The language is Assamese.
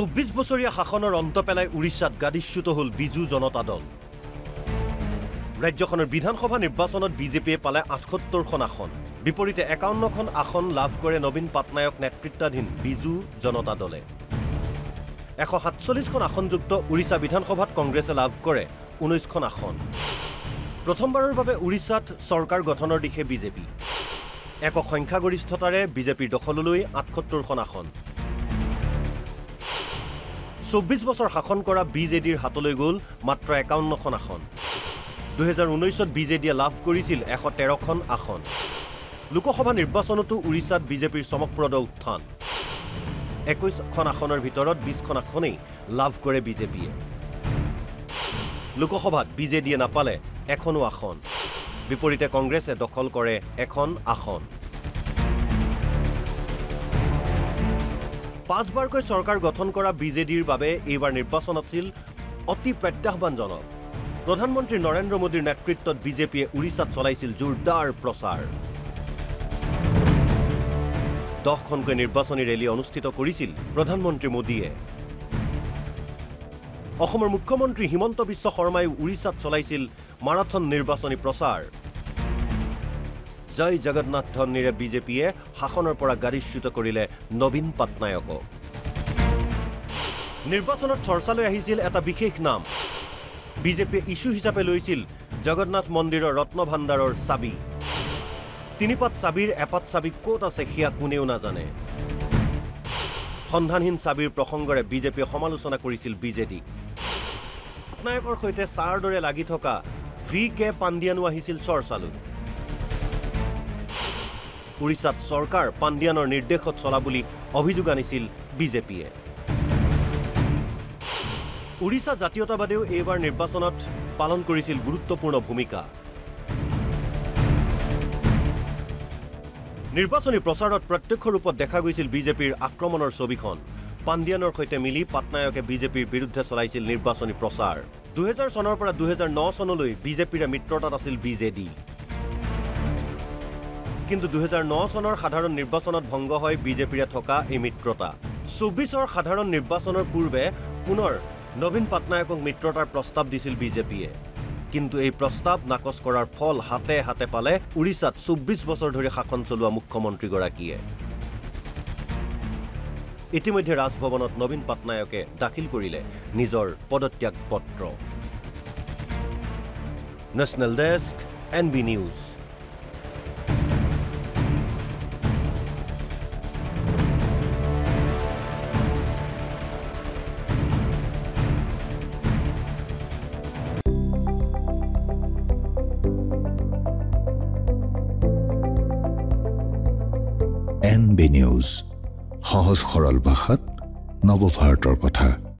24 বছৰীয়া শাসনৰ অন্ত পেলাই উৰিষ্যাত গাদিচ্যুত হল বিজু জনতা দল ৰাজ্যখনৰ বিধানসভা নিৰ্বাচনত বিজেপিয়ে পালে 78 খন আসন বিপৰীতে 51 খন আসন লাভ কৰে নবীন পাটনায়ক নেতৃত্বাধীন বিজু জনতা দলে 147 খন আসনযুক্ত উৰিষ্যা বিধানসভাত কংগ্ৰেছে লাভ কৰে 19 খন আসন প্ৰথমবাৰৰ বাবে উৰিষ্যাত চৰকাৰ গঠনৰ দিশে বিজেপি একক সংখ্যাগৰিষ্ঠতাৰে বিজেপিৰ দখললৈ 78 খন আসন 24 বছৰ শাসন কৰা বিজেডিৰ হাতলৈ গল মাত্ৰ 51 খন আসন 2019 ত বিজেডিয়ে লাভ কৰিছিল 113 খন আসন লোকসভা নিৰ্বাচনতো উৰিষ্যাত বিজেপিৰ চমকপ্ৰদ উত্থান 21 খন আসনৰ ভিতৰত 20 খন আসনেই লাভ কৰে বিজেপিয়ে লোকসভাত বিজেডিয়ে নাপালে এখনো আসন বিপৰীতে কংগ্ৰেছে দখল কৰে এখন আসন পাঁচবাৰকৈ চৰকাৰ গঠন কৰা বিজেডিৰ বাবে এইবাৰ নিৰ্বাচন আছিল অতি প্ৰত্যাহ্বানজনক প্ৰধানমন্ত্ৰী নৰেন্দ্ৰ মোদীৰ নেতৃত্বত বিজেপিয়ে উৰিষ্যাত চলাইছিল জোৰদাৰ প্ৰচাৰ 10 খনকৈ নিৰ্বাচনী ৰেলী অনুষ্ঠিত কৰিছিল প্ৰধানমন্ত্ৰী মোদীয়ে অসমৰ মুখ্যমন্ত্ৰী হিমন্ত বিশ্ব শৰ্মাই উৰিষ্যাত চলাইছিল মাৰাথন নিৰ্বাচনী প্ৰচাৰ জয় জগন্নাথ ধন্নিৰে বিজেপিয়ে শাসনৰ পৰা গাদিচ্যুত কৰিলে নবীন পাটনায়ক নিৰ্বাচনত চৰ্চালৈ আহিছিল এটা বিশেষ নাম বিজেপি ইস্যু হিচাপে লৈছিল জগন্নাথ মন্দিৰৰ ৰত্নভাণ্ডাৰৰ চাবি তিনিপাত চাবিৰ এপাত চাবি ক'ত আছে হিয়া কোনেও নাজানে সন্ধানহীন চাবিৰ প্ৰসংগৰে বিজেপি সমালোচনা কৰিছিল বিজেডি পাটনায়কৰ সৈতে চাৰ দৰে লাগি থকা ভি কে পাণ্ডিয়ানো আহিছিল চৰ্চালৈ উৰিষ্যাত চৰকাৰ পাণ্ডিয়ানৰ নিৰ্দেশত চলা বুলি অভিযোগ আনিছিল বিজেপিয়ে উৰিষ্যা জাতীয়তাবাদীও এইবাৰ নিৰ্বাচনত পালন কৰিছিল গুৰুত্বপূৰ্ণ ভূমিকা নিৰ্বাচনী প্ৰচাৰত প্ৰত্যক্ষ ৰূপত দেখা গৈছিল বিজেপিৰ আক্ৰমণৰ ছবিখন পাণ্ডিয়ানৰ সৈতে মিলি পাটনায়কে বিজেপিৰ বিৰুদ্ধে চলাইছিল নিৰ্বাচনী প্ৰচাৰ 2000 চনৰ পৰা 2009 চনলৈ বিজেপিৰ মিত্ৰতাত আছিল বিজেডি কিন্তু 2009 চনৰ সাধাৰণ নিৰ্বাচনত ভংগ হয় বিজেপিৰে থকা এই মিত্ৰতা 24 সাধাৰণ নিৰ্বাচনৰ পূৰ্বে পুনৰ নবীন পাটনায়কক মিত্ৰতাৰ প্ৰস্তাৱ দিছিল বিজেপিয়ে কিন্তু এই প্ৰস্তাৱ নাকচ কৰাৰ ফল হাতে হাতে পালে উৰিষ্যাত 24 বছৰ ধৰি শাসন চলোৱা মুখ্যমন্ত্ৰী গৰাকীয়ে ইতিমধ্যে ৰাজভৱনত নবীন পাটনায়কে দাখিল কৰিলে নিজৰ পদত্যাগ পত্ৰ national desk NB News NB News, Hohos Choral Bachat, Novo Fartor Kotha.